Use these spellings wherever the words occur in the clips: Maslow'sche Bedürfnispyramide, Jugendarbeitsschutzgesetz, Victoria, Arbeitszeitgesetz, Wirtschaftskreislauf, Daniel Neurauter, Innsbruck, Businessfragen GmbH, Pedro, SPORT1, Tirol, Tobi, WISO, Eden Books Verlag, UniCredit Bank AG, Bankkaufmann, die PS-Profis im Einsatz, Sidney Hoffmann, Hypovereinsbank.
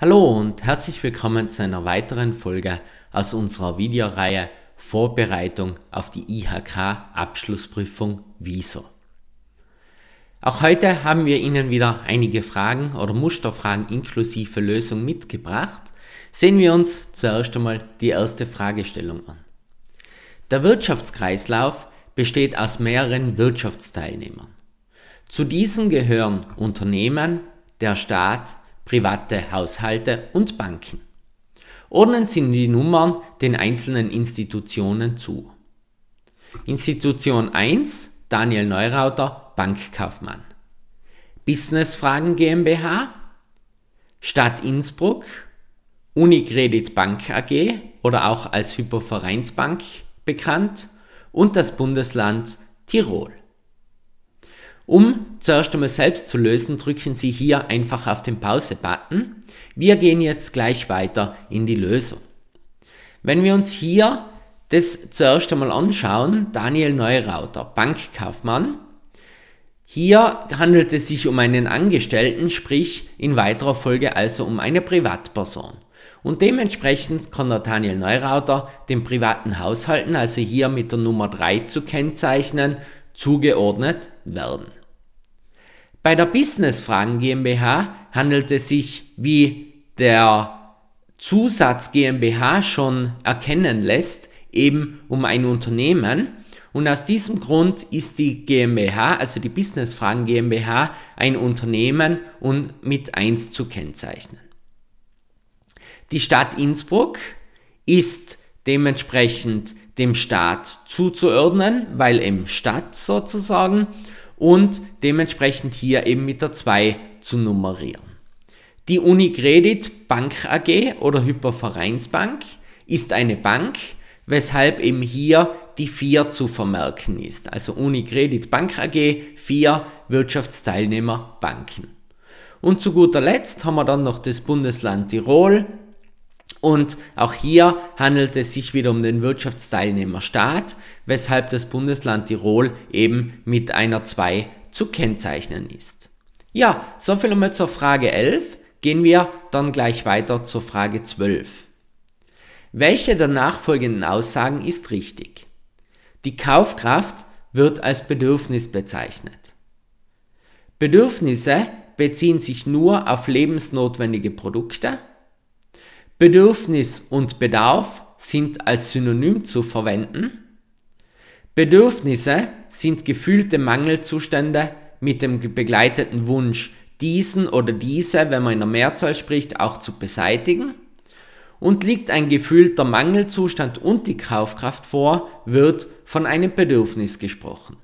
Hallo und herzlich willkommen zu einer weiteren Folge aus unserer Videoreihe Vorbereitung auf die IHK-Abschlussprüfung WISO. Auch heute haben wir Ihnen wieder einige Fragen oder Musterfragen inklusive Lösung mitgebracht. Sehen wir uns zuerst einmal die erste Fragestellung an. Der Wirtschaftskreislauf besteht aus mehreren Wirtschaftsteilnehmern. Zu diesen gehören Unternehmen, der Staat, private Haushalte und Banken. Ordnen Sie die Nummern den einzelnen Institutionen zu. Institution 1, Daniel Neurauter, Bankkaufmann. Businessfragen GmbH, Stadt Innsbruck, UniCredit Bank AG oder auch als Hypovereinsbank bekannt und das Bundesland Tirol. Um zuerst einmal selbst zu lösen, drücken Sie hier einfach auf den Pause-Button. Wir gehen jetzt gleich weiter in die Lösung. Wenn wir uns hier das zuerst einmal anschauen, Daniel Neurauter, Bankkaufmann. Hier handelt es sich um einen Angestellten, sprich in weiterer Folge also um eine Privatperson. Und dementsprechend kann der Daniel Neurauter den privaten Haushalten, also hier mit der Nummer 3 zu kennzeichnen, zugeordnet werden. Bei der Businessfragen GmbH handelt es sich, wie der Zusatz GmbH schon erkennen lässt, eben um ein Unternehmen, und aus diesem Grund ist die GmbH, also die Businessfragen GmbH, ein Unternehmen und mit 1 zu kennzeichnen. Die Stadt Innsbruck ist dementsprechend dem Staat zuzuordnen, weil eben Stadt sozusagen, und dementsprechend hier eben mit der 2 zu nummerieren. Die UniCredit Bank AG oder Hypovereinsbank ist eine Bank, weshalb eben hier die 4 zu vermerken ist. Also UniCredit Bank AG, 4 Wirtschaftsteilnehmer Banken. Und zu guter Letzt haben wir dann noch das Bundesland Tirol. Und auch hier handelt es sich wieder um den Wirtschaftsteilnehmer Staat, weshalb das Bundesland Tirol eben mit einer 2 zu kennzeichnen ist. Ja, soviel einmal zur Frage 11, gehen wir dann gleich weiter zur Frage 12. Welche der nachfolgenden Aussagen ist richtig? Die Kaufkraft wird als Bedürfnis bezeichnet. Bedürfnisse beziehen sich nur auf lebensnotwendige Produkte. Bedürfnis und Bedarf sind als Synonym zu verwenden. Bedürfnisse sind gefühlte Mangelzustände mit dem begleiteten Wunsch, diesen oder diese, wenn man in der Mehrzahl spricht, auch zu beseitigen. Und liegt ein gefühlter Mangelzustand und die Kaufkraft vor, wird von einem Bedürfnis gesprochen.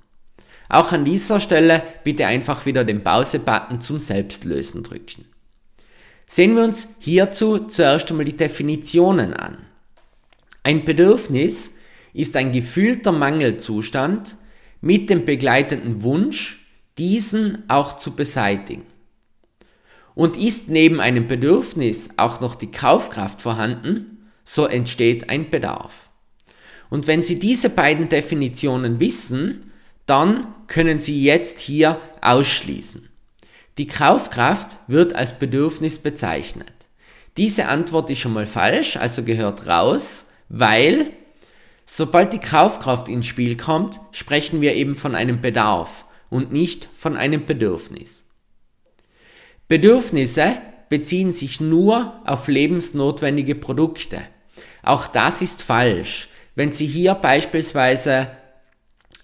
Auch an dieser Stelle bitte einfach wieder den Pause-Button zum Selbstlösen drücken. Sehen wir uns hierzu zuerst einmal die Definitionen an. Ein Bedürfnis ist ein gefühlter Mangelzustand mit dem begleitenden Wunsch, diesen auch zu beseitigen. Und ist neben einem Bedürfnis auch noch die Kaufkraft vorhanden, so entsteht ein Bedarf. Und wenn Sie diese beiden Definitionen wissen, dann können Sie jetzt hier ausschließen. Die Kaufkraft wird als Bedürfnis bezeichnet. Diese Antwort ist schon mal falsch, also gehört raus, weil sobald die Kaufkraft ins Spiel kommt, sprechen wir eben von einem Bedarf und nicht von einem Bedürfnis. Bedürfnisse beziehen sich nur auf lebensnotwendige Produkte. Auch das ist falsch. Wenn Sie hier beispielsweise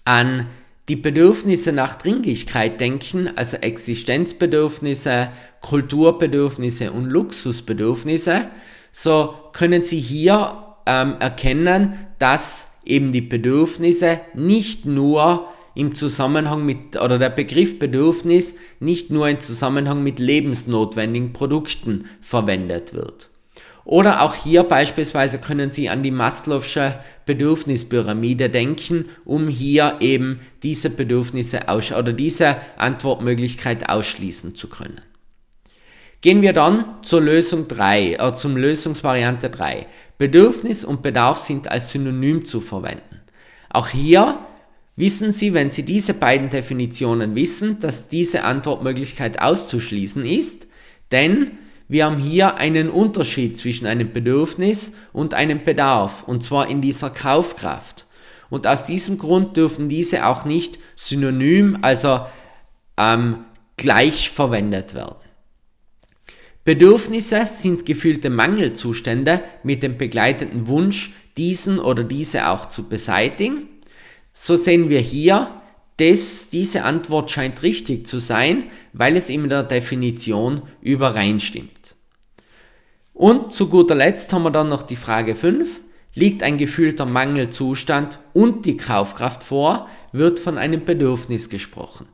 an die Bedürfnisse nach Dringlichkeit denken, also Existenzbedürfnisse, Kulturbedürfnisse und Luxusbedürfnisse, so können Sie hier erkennen, dass eben die Bedürfnisse nicht nur im Zusammenhang mit, oder der Begriff Bedürfnis nicht nur im Zusammenhang mit lebensnotwendigen Produkten verwendet wird. Oder auch hier beispielsweise können Sie an die Maslow'sche Bedürfnispyramide denken, um hier eben diese Bedürfnisse oder diese Antwortmöglichkeit ausschließen zu können. Gehen wir dann zur Lösung 3, zum Lösungsvariante 3. Bedürfnis und Bedarf sind als Synonym zu verwenden. Auch hier wissen Sie, wenn Sie diese beiden Definitionen wissen, dass diese Antwortmöglichkeit auszuschließen ist, denn Wir haben hier einen Unterschied zwischen einem Bedürfnis und einem Bedarf, und zwar in dieser Kaufkraft. Und aus diesem Grund dürfen diese auch nicht synonym, also gleich verwendet werden. Bedürfnisse sind gefühlte Mangelzustände mit dem begleitenden Wunsch, diesen oder diese auch zu beseitigen. So sehen wir hier, dass diese Antwort scheint richtig zu sein, weil es in der Definition übereinstimmt. Und zu guter Letzt haben wir dann noch die Frage 5. Liegt ein gefühlter Mangelzustand und die Kaufkraft vor, wird von einem Bedürfnis gesprochen.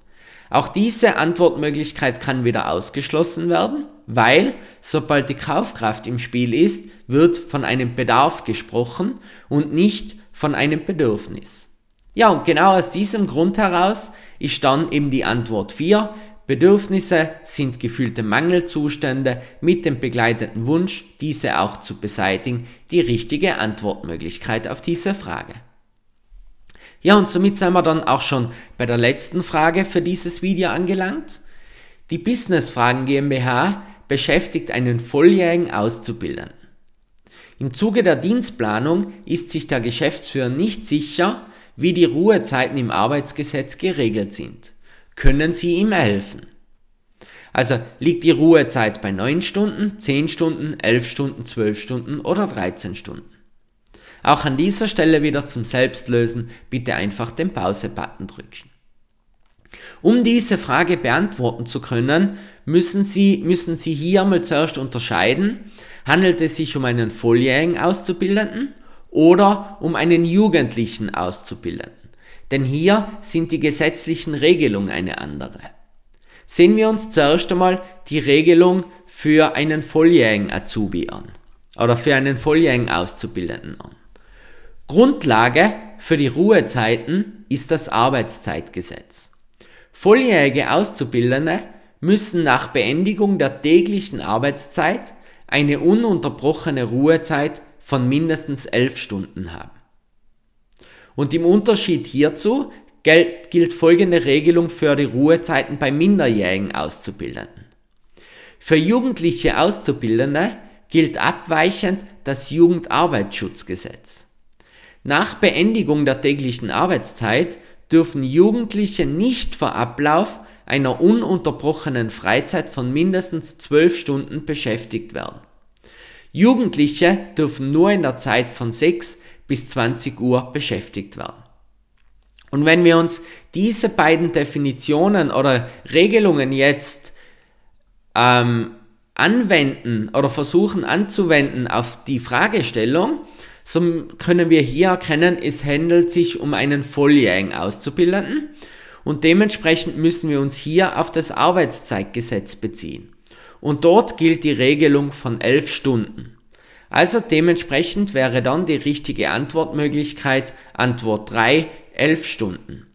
Auch diese Antwortmöglichkeit kann wieder ausgeschlossen werden, weil sobald die Kaufkraft im Spiel ist, wird von einem Bedarf gesprochen und nicht von einem Bedürfnis. Ja, und genau aus diesem Grund heraus ist dann eben die Antwort 4. Bedürfnisse sind gefühlte Mangelzustände mit dem begleitenden Wunsch, diese auch zu beseitigen, die richtige Antwortmöglichkeit auf diese Frage. Ja, und somit sind wir dann auch schon bei der letzten Frage für dieses Video angelangt. Die Businessfragen GmbH beschäftigt einen volljährigen Auszubildenden. Im Zuge der Dienstplanung ist sich der Geschäftsführer nicht sicher, wie die Ruhezeiten im Arbeitsgesetz geregelt sind. Können Sie ihm helfen? Also liegt die Ruhezeit bei 9 Stunden, 10 Stunden, 11 Stunden, 12 Stunden oder 13 Stunden? Auch an dieser Stelle wieder zum Selbstlösen, bitte einfach den Pause-Button drücken. Um diese Frage beantworten zu können, müssen Sie hier mal zuerst unterscheiden, handelt es sich um einen volljährigen Auszubildenden oder um einen Jugendlichen Auszubildenden. Denn hier sind die gesetzlichen Regelungen eine andere. Sehen wir uns zuerst einmal die Regelung für einen volljährigen Azubi an oder für einen volljährigen Auszubildenden an. Grundlage für die Ruhezeiten ist das Arbeitszeitgesetz. Volljährige Auszubildende müssen nach Beendigung der täglichen Arbeitszeit eine ununterbrochene Ruhezeit von mindestens 11 Stunden haben. Und im Unterschied hierzu gilt folgende Regelung für die Ruhezeiten bei minderjährigen Auszubildenden. Für jugendliche Auszubildende gilt abweichend das Jugendarbeitsschutzgesetz. Nach Beendigung der täglichen Arbeitszeit dürfen Jugendliche nicht vor Ablauf einer ununterbrochenen Freizeit von mindestens 12 Stunden beschäftigt werden. Jugendliche dürfen nur in der Zeit von 6 bis 20 Uhr beschäftigt werden. Und wenn wir uns diese beiden Definitionen oder Regelungen jetzt anwenden oder versuchen anzuwenden auf die Fragestellung, so können wir hier erkennen, es handelt sich um einen volljährigen Auszubildenden und dementsprechend müssen wir uns hier auf das Arbeitszeitgesetz beziehen. Und dort gilt die Regelung von 11 Stunden. Also dementsprechend wäre dann die richtige Antwortmöglichkeit Antwort 3, 11 Stunden.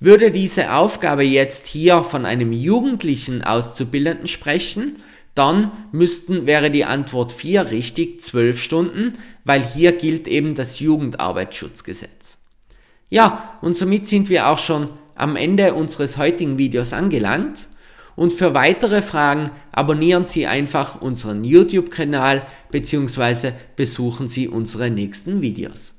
Würde diese Aufgabe jetzt hier von einem jugendlichen Auszubildenden sprechen, dann wäre die Antwort 4 richtig, 12 Stunden, weil hier gilt eben das Jugendarbeitsschutzgesetz. Ja, und somit sind wir auch schon am Ende unseres heutigen Videos angelangt. Und für weitere Fragen abonnieren Sie einfach unseren YouTube-Kanal bzw. besuchen Sie unsere nächsten Videos.